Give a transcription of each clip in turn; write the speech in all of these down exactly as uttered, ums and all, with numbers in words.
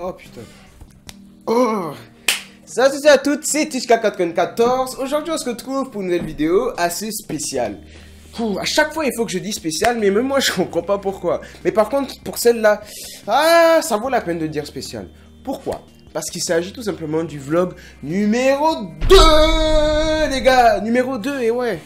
Oh putain. Oh. Salut à toutes, c'est Titchka quatre-vingt-quatorze. Aujourd'hui on se retrouve pour une nouvelle vidéo assez spéciale. Pouh, à chaque fois il faut que je dise spécial, mais même moi je comprends pas pourquoi. Mais par contre pour celle-là, ah, ça vaut la peine de dire spécial. Pourquoi? Parce qu'il s'agit tout simplement du vlog numéro deux, les gars. Numéro deux, et ouais.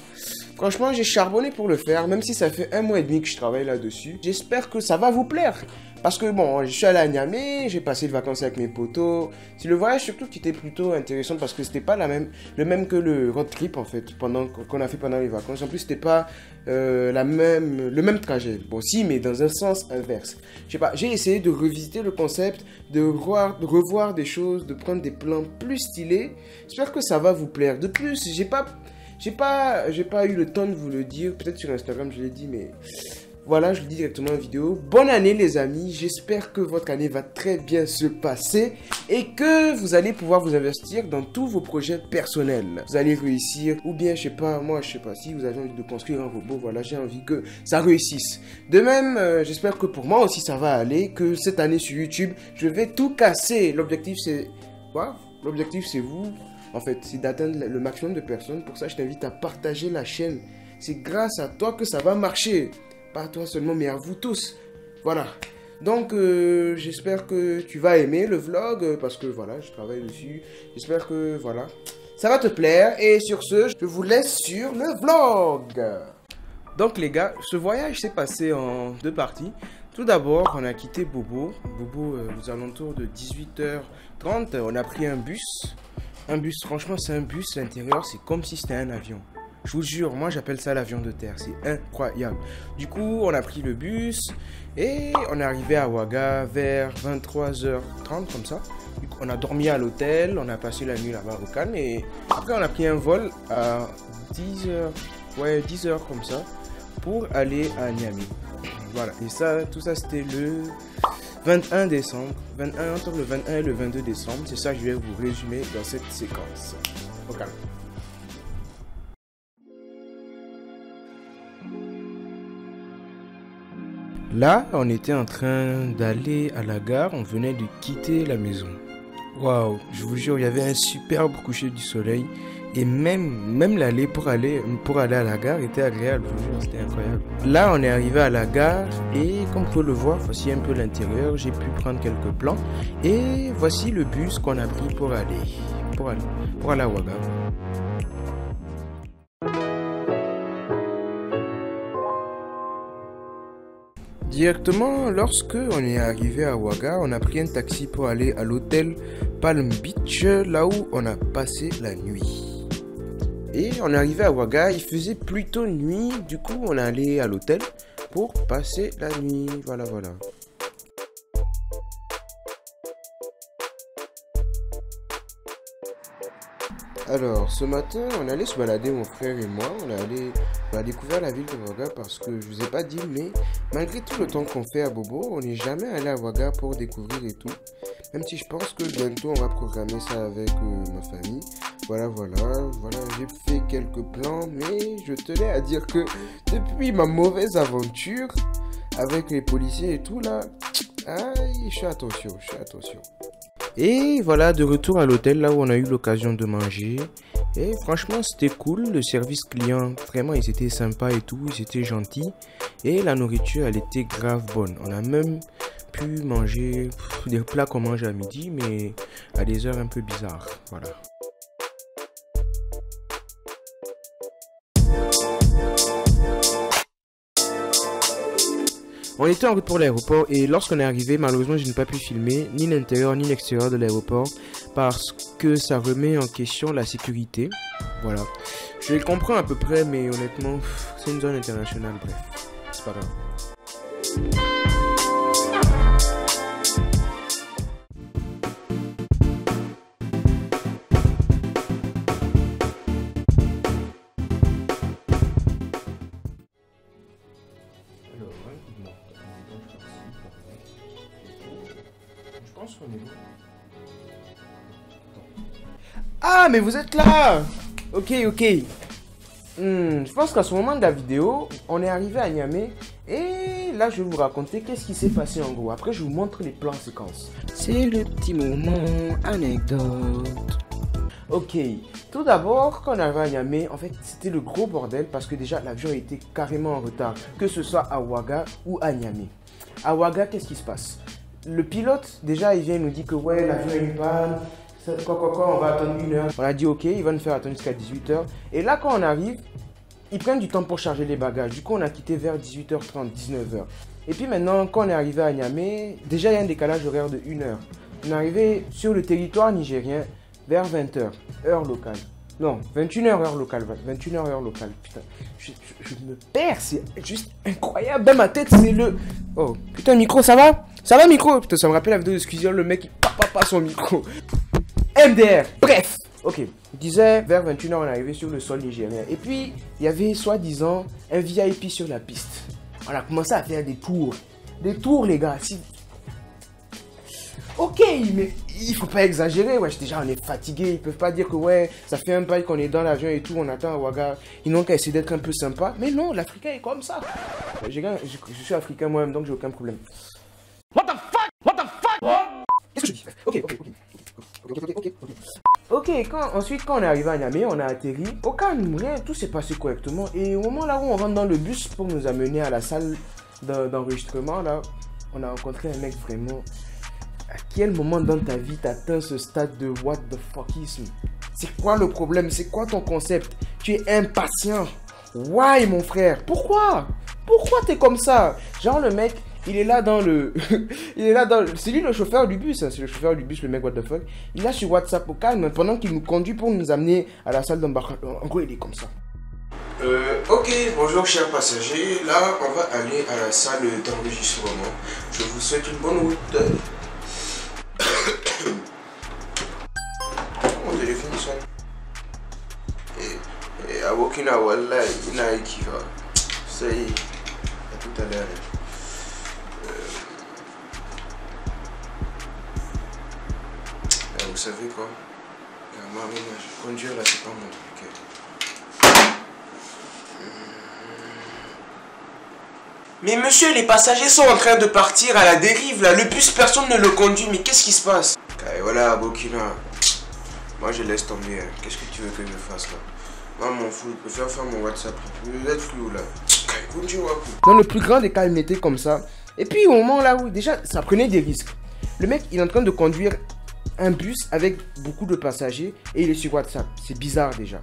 Franchement j'ai charbonné pour le faire, même si ça fait un mois et demi que je travaille là-dessus. J'espère que ça va vous plaire. Parce que bon, je suis allé à Niamey, j'ai passé les vacances avec mes potos. Si le voyage surtout qui était plutôt intéressant parce que c'était pas la même, le même que le road trip en fait, pendant qu'on a fait pendant les vacances. En plus, c'était pas euh, la même, le même trajet. Bon, si, mais dans un sens inverse. Je sais pas. J'ai essayé de revisiter le concept, de revoir, de revoir des choses, de prendre des plans plus stylés. J'espère que ça va vous plaire. De plus, j'ai pas, j'ai pas, j'ai pas eu le temps de vous le dire. Peut-être sur Instagram, je l'ai dit, mais. Voilà, je le dis directement en vidéo. Bonne année les amis, j'espère que votre année va très bien se passer et que vous allez pouvoir vous investir dans tous vos projets personnels. Vous allez réussir, ou bien je sais pas, moi je sais pas, si vous avez envie de construire un robot, voilà, j'ai envie que ça réussisse. De même, euh, j'espère que pour moi aussi ça va aller, que cette année sur YouTube, je vais tout casser. L'objectif c'est... Quoi ? L'objectif c'est vous, en fait, c'est d'atteindre le maximum de personnes. Pour ça, je t'invite à partager la chaîne. C'est grâce à toi que ça va marcher. Pas à toi seulement, mais à vous tous. Voilà. Donc, euh, j'espère que tu vas aimer le vlog, parce que, voilà, je travaille dessus. J'espère que, voilà, ça va te plaire. Et sur ce, je vous laisse sur le vlog. Donc, les gars, ce voyage s'est passé en deux parties. Tout d'abord, on a quitté Bobo. Bobo, euh, aux alentours de dix-huit heures trente, on a pris un bus. Un bus, franchement, c'est un bus. L'intérieur, c'est comme si c'était un avion. Je vous jure, moi j'appelle ça l'avion de terre, c'est incroyable. Du coup, on a pris le bus et on est arrivé à Ouaga vers vingt-trois heures trente, comme ça. On a dormi à l'hôtel, on a passé la nuit là-bas au calme et après on a pris un vol à dix heures, ouais, dix heures comme ça, pour aller à Niamey. Voilà, et ça, tout ça c'était le vingt-et-un décembre, vingt-et-un, entre le vingt-et-un et le vingt-deux décembre, c'est ça que je vais vous résumer dans cette séquence. Au calme. Là, on était en train d'aller à la gare, on venait de quitter la maison. Waouh, je vous jure, il y avait un superbe coucher du soleil. Et même, même l'aller pour aller, pour aller à la gare était agréable, je vous jure, c'était incroyable. Là, on est arrivé à la gare et comme vous pouvez le voir, voici un peu l'intérieur. J'ai pu prendre quelques plans. Et voici le bus qu'on a pris pour aller, pour aller, pour aller à Ouaga. Directement, lorsque on est arrivé à Ouaga, on a pris un taxi pour aller à l'hôtel Palm Beach, là où on a passé la nuit. Et on est arrivé à Ouaga, il faisait plutôt nuit, du coup on est allé à l'hôtel pour passer la nuit, voilà voilà. Alors, ce matin, on allait se balader, mon frère et moi, on allait bah, découvrir la ville de Ouaga parce que je vous ai pas dit, mais malgré tout le temps qu'on fait à Bobo, on n'est jamais allé à Ouaga pour découvrir et tout. Même si je pense que bientôt, on va programmer ça avec euh, ma famille. Voilà, voilà, voilà, j'ai fait quelques plans, mais je tenais à dire que depuis ma mauvaise aventure avec les policiers et tout, là, aïe, je fais attention, je fais attention. Et voilà, de retour à l'hôtel, là où on a eu l'occasion de manger. Et franchement, c'était cool. Le service client, vraiment, ils étaient sympas et tout. Ils étaient gentils. Et la nourriture, elle était grave bonne. On a même pu manger pff, des plats qu'on mange à midi, mais à des heures un peu bizarres. Voilà. On était en route pour l'aéroport et lorsqu'on est arrivé, malheureusement, je n'ai pas pu filmer ni l'intérieur ni l'extérieur de l'aéroport parce que ça remet en question la sécurité. Voilà. Je les comprends à peu près, mais honnêtement, c'est une zone internationale, bref. C'est pas grave. Ah mais vous êtes là. Ok ok. hmm, Je pense qu'à ce moment de la vidéo, on est arrivé à Niamey Et là, je vais vous raconter qu'est-ce qui s'est passé en gros. Après, je vous montre les plans séquences. C'est le petit moment anecdote. Ok, tout d'abord, quand on arrive à Niamey, en fait, c'était le gros bordel parce que déjà, l'avion était carrément en retard, que ce soit à Ouaga ou à Niamey. À Ouaga, qu'est-ce qui se passe? Le pilote, déjà, il vient nous dire que ouais, l'avion il panne, quoi, quoi, quoi, on va attendre une heure. On a dit ok, il va nous faire attendre jusqu'à dix-huit heures. Et là, quand on arrive, ils prennent du temps pour charger les bagages. Du coup, on a quitté vers dix-huit heures trente, dix-neuf heures. Et puis maintenant, quand on est arrivé à Niamey, déjà, il y a un décalage horaire de une heure. On est arrivé sur le territoire nigérien vers vingt heures, heure locale. Non, vingt-et-une heures, heure locale. vingt-et-une heures, heure locale. Putain, je, je, je me perds, c'est juste incroyable. Dans ma tête, c'est le... Oh, putain, micro, ça va? Ça va, micro? Putain, ça me rappelle la vidéo de Squeezer, le mec, il papa pas son micro. M D R, bref. Ok, je disais, vers vingt-et-une heures, on est arrivé sur le sol nigérien. Et puis, il y avait, soi-disant, un V I P sur la piste. On a commencé à faire des tours. Des tours, les gars, si... Ok, mais il faut pas exagérer, wesh, déjà on est fatigué, ils peuvent pas dire que ouais, ça fait un bail qu'on est dans l'avion et tout, on attend à Ouaga, ils n'ont qu'à essayer d'être un peu sympa, mais non, l'Africain est comme ça. Je, je suis africain moi-même, donc j'ai aucun problème. What the fuck? What the fuck? Qu'est-ce que je dis? Ok, ok, ok. Ok, ok, ok, ok. Ok, quand, ensuite quand on est arrivé à Niamey, on a atterri. Au calme, rien, tout s'est passé correctement, et au moment là où on rentre dans le bus pour nous amener à la salle d'enregistrement, là, on a rencontré un mec vraiment... À quel moment dans ta vie t'atteins ce stade de what the fuckisme? C'est quoi le problème? C'est quoi ton concept? Tu es impatient. Why mon frère? Pourquoi? Pourquoi t'es comme ça? Genre le mec, il est là dans le... il est là dans... C'est lui le chauffeur du bus, hein. C'est le chauffeur du bus, le mec what the fuck. Il a sur WhatsApp au calme pendant qu'il nous conduit pour nous amener à la salle d'embarquement. En gros, il est comme ça. Euh, ok, bonjour chers passagers. Là, on va aller à la salle d'enregistrement. Je vous souhaite une bonne route. Mon téléphone sonne. Et, et à Wokina Walla, il n'a qui va. Ça y est, à tout à l'heure. Euh... Vous savez quoi? Moi, moi, je conduire là, c'est pas mon truc. Mais monsieur, les passagers sont en train de partir à la dérive là, le bus personne ne le conduit, mais qu'est-ce qui se passe? Et voilà, Bokina, moi je laisse tomber, hein. Qu'est-ce que tu veux que je fasse là? Moi m'en fous, je préfère faire mon WhatsApp, vous êtes flou là. Dans le plus grand des cas, il m'était comme ça, et puis au moment là où déjà ça prenait des risques, le mec il est en train de conduire un bus avec beaucoup de passagers et il est sur WhatsApp, c'est bizarre déjà.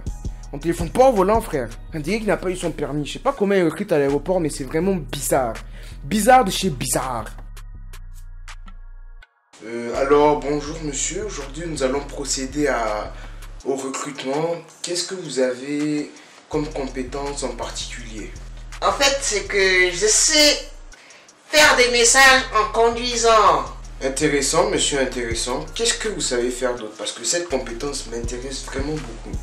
On téléphone pas au volant, frère. On dirait qu'il n'a pas eu son permis. Je sais pas comment il recrute à l'aéroport, mais c'est vraiment bizarre. Bizarre de chez bizarre. Euh, alors, bonjour monsieur. Aujourd'hui, nous allons procéder à... au recrutement. Qu'est-ce que vous avez comme compétence en particulier? En fait, c'est que je sais faire des messages en conduisant. Intéressant, monsieur, intéressant. Qu'est-ce que vous savez faire d'autre? Parce que cette compétence m'intéresse vraiment beaucoup.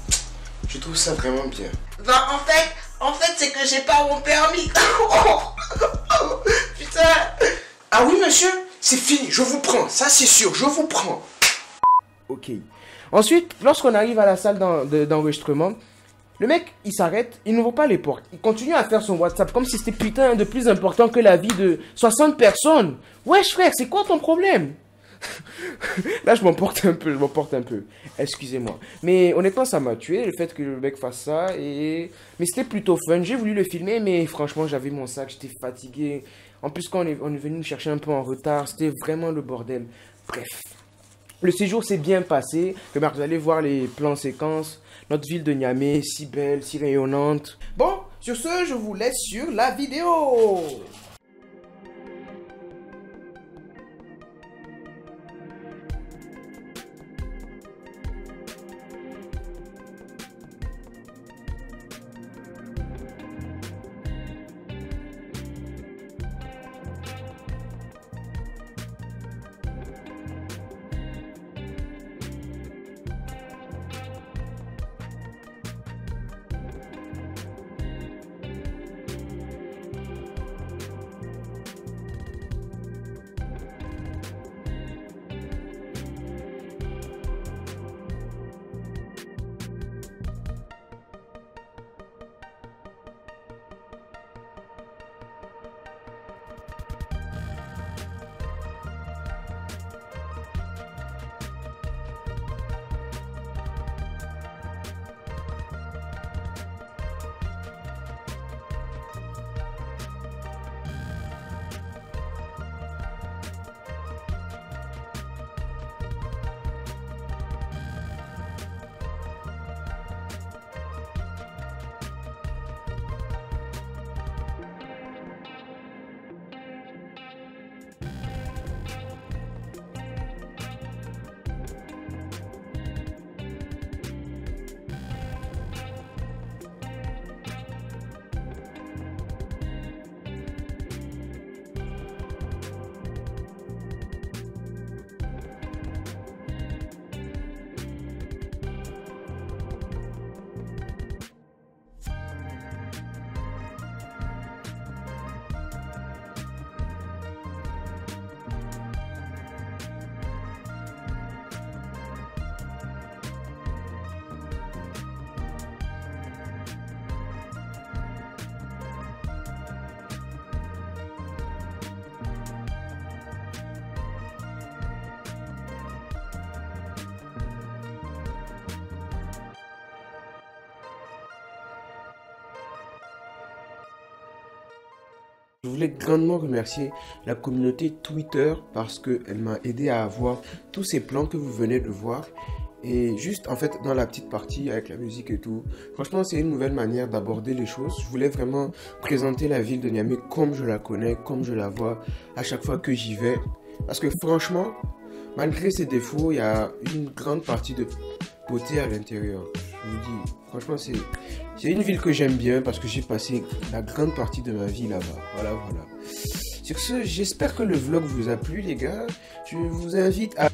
Je trouve ça vraiment bien. Ben en fait, en fait c'est que j'ai pas mon permis. Putain. Ah oui monsieur, c'est fini, je vous prends, ça c'est sûr, je vous prends. Ok. Ensuite, lorsqu'on arrive à la salle d'enregistrement, le mec il s'arrête, il n'ouvre pas les portes. Il continue à faire son WhatsApp comme si c'était putain de plus important que la vie de soixante personnes. Wesh frère, c'est quoi ton problème? Là je m'emporte un peu, je m'emporte un peu, excusez-moi. Mais honnêtement ça m'a tué le fait que le mec fasse ça et... Mais c'était plutôt fun, j'ai voulu le filmer mais franchement j'avais mon sac, j'étais fatigué. En plus quand on est, on est venu me chercher un peu en retard, c'était vraiment le bordel. Bref, le séjour s'est bien passé, remarque vous allez voir les plans séquences. Notre ville de Niamey, si belle, si rayonnante. Bon, sur ce je vous laisse sur la vidéo. Je voulais grandement remercier la communauté Twitter parce qu'elle m'a aidé à avoir tous ces plans que vous venez de voir. Et juste en fait dans la petite partie avec la musique et tout, franchement c'est une nouvelle manière d'aborder les choses. Je voulais vraiment présenter la ville de Niamey comme je la connais, comme je la vois à chaque fois que j'y vais. Parce que franchement, malgré ses défauts, il y a une grande partie de beauté à l'intérieur. Je vous dis, franchement c'est une ville que j'aime bien parce que j'ai passé la grande partie de ma vie là-bas. Voilà, voilà. Sur ce, j'espère que le vlog vous a plu les gars. Je vous invite à...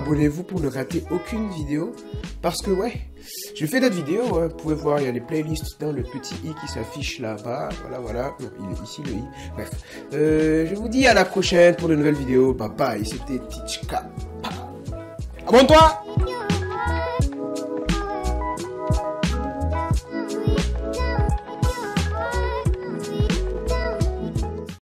Abonnez-vous pour ne rater aucune vidéo, parce que ouais, je fais d'autres vidéos, hein. Vous pouvez voir, il y a les playlists dans le petit i qui s'affiche là-bas, voilà, voilà, non, il est ici le i, bref, euh, je vous dis à la prochaine pour de nouvelles vidéos, bye bye, c'était Titchka, abonne-toi.